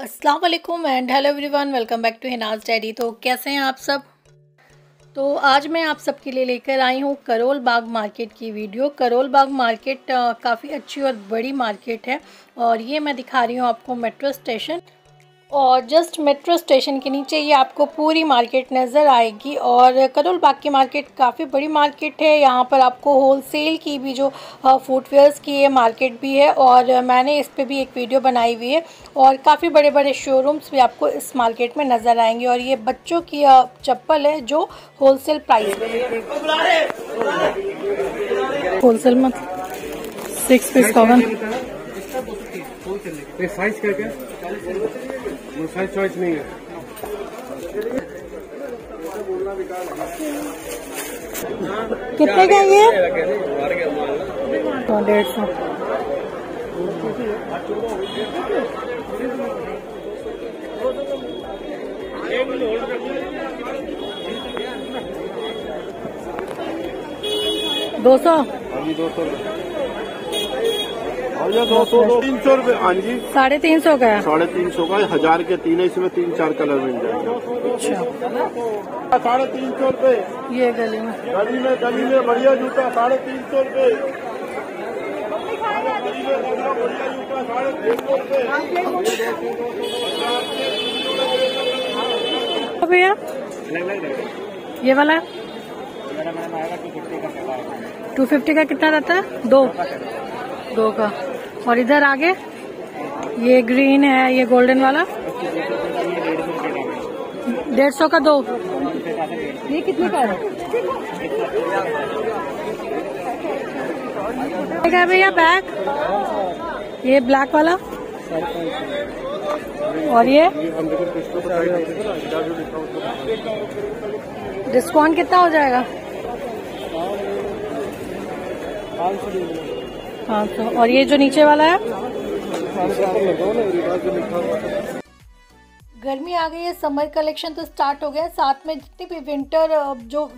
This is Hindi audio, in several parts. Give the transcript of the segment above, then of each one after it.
अस्सलाम वालेकुम and hello everyone, welcome back to Hina's diary. तो कैसे हैं आप सब? तो आज मैं आप सबके लिए लेकर आई हूँ करोल बाग मार्केट की वीडियो। करोल बाग मार्केट काफ़ी अच्छी और बड़ी मार्केट है और ये मैं दिखा रही हूँ आपको मेट्रो स्टेशन, और जस्ट मेट्रो स्टेशन के नीचे ये आपको पूरी मार्केट नज़र आएगी। और करोल बाग की मार्केट काफ़ी बड़ी मार्केट है, यहाँ पर आपको होलसेल की भी जो फुटवेयर्स की ये मार्केट भी है, और मैंने इस पे भी एक वीडियो बनाई हुई है। और काफ़ी बड़े बड़े शोरूम्स भी आपको इस मार्केट में नज़र आएंगे। और ये बच्चों की चप्पल है जो होलसेल प्राइस में, होलसेल मतलब 6 पीस कॉमन साइज करके चॉइस नहीं है। कितने का ये? 150। ₹200 हाँ जी, ₹350 का है, ₹350 का 1000 के 3 है, इसमें 3-4 कलर मिल जाएंगे। अच्छा, ₹350। ये गली में बढ़िया जूता ₹350। भैया ये वाला 250 का कितना रहता है? दो का। और इधर आगे ये ग्रीन है, ये गोल्डन वाला 150 का 2। ये कितने का है भैया बैग? ये ब्लैक वाला और ये डिस्काउंट कितना हो जाएगा? 500। और ये जो नीचे वाला है? गर्मी आ गई है, समर कलेक्शन तो स्टार्ट हो गया है, साथ में जितनी भी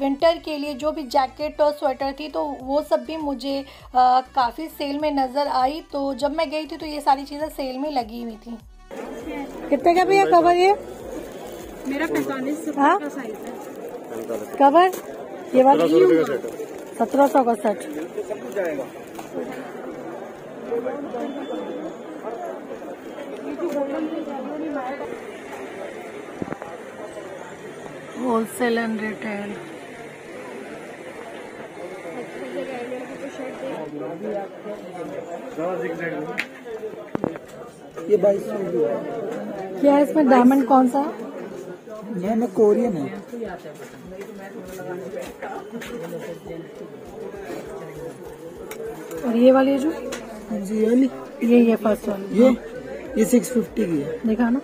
विंटर के लिए जो भी जैकेट और स्वेटर थी तो वो सब भी मुझे काफ़ी सेल में नज़र आई। तो जब मैं गई थी तो ये सारी चीज़ें सेल में लगी हुई थी। कितने का भैया कवर? ये मेरा 45 का साइज है कवर। ये वाला 1700 का सेट। Wholesale and retail. ये 2200 क्या है? इसमें डायमंड कौन सा? ये ना कोरियन है। और ये वाली जो जी ये फर्स्ट वाली ये 650 की है, देखा ना।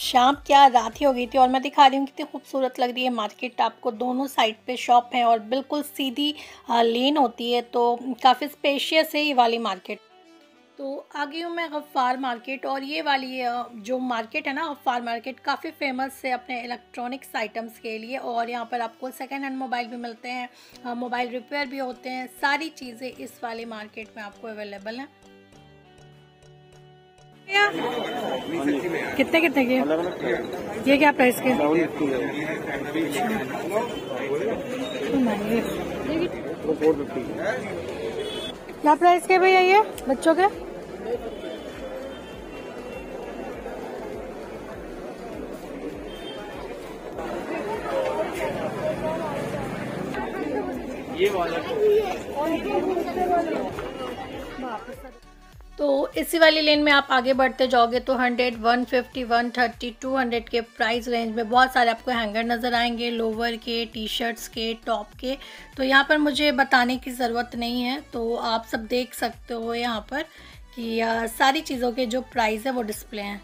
शाम क्या रात ही हो गई थी और मैं दिखा रही हूँ कितनी खूबसूरत लग रही है मार्केट। आपको दोनों साइड पे शॉप हैं और बिल्कुल सीधी लेन होती है, तो काफ़ी स्पेशियस है ये वाली मार्केट। तो आ गई हूँ मैं गफ्फार मार्केट, और ये वाली जो मार्केट है ना गफ्फार मार्केट काफ़ी फेमस है अपने इलेक्ट्रॉनिक्स आइटम्स के लिए। और यहाँ पर आपको सेकेंड हैंड मोबाइल भी मिलते हैं, मोबाइल रिपेयर भी होते हैं, सारी चीज़ें इस वाली मार्केट में आपको अवेलेबल हैं। कितने कितने के ये क्या प्राइस के? क्या प्राइस के भैया ये बच्चों के? ये वाला तो इसी वाली लेन में आप आगे बढ़ते जाओगे तो 100, 150, 130, 200 के प्राइस रेंज में बहुत सारे आपको हैंगर नज़र आएंगे, लोवर के, टी शर्ट्स के, टॉप के। तो यहाँ पर मुझे बताने की ज़रूरत नहीं है, तो आप सब देख सकते हो यहाँ पर कि सारी चीज़ों के जो प्राइस है वो डिस्प्ले हैं।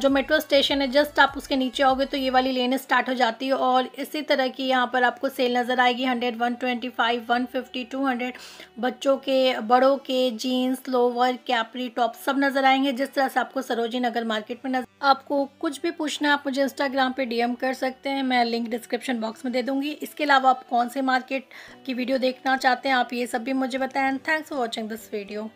जो मेट्रो स्टेशन है जस्ट आप उसके नीचे आओगे तो ये वाली लेन स्टार्ट हो जाती है, और इसी तरह की यहाँ पर आपको सेल नज़र आएगी। 100, 125, 150, 200 बच्चों के, बड़ों के जीन्स, लोवर, कैपरी, टॉप सब नज़र आएंगे जिस तरह से आपको सरोजिनी नगर मार्केट में नजर। आपको कुछ भी पूछना है आप मुझे इंस्टाग्राम पे डीएम कर सकते हैं, मैं लिंक डिस्क्रिप्शन बॉक्स में दे दूँगी। इसके अलावा आप कौन से मार्केट की वीडियो देखना चाहते हैं आप ये सब भी मुझे बताएँ। Thanks for watching this video.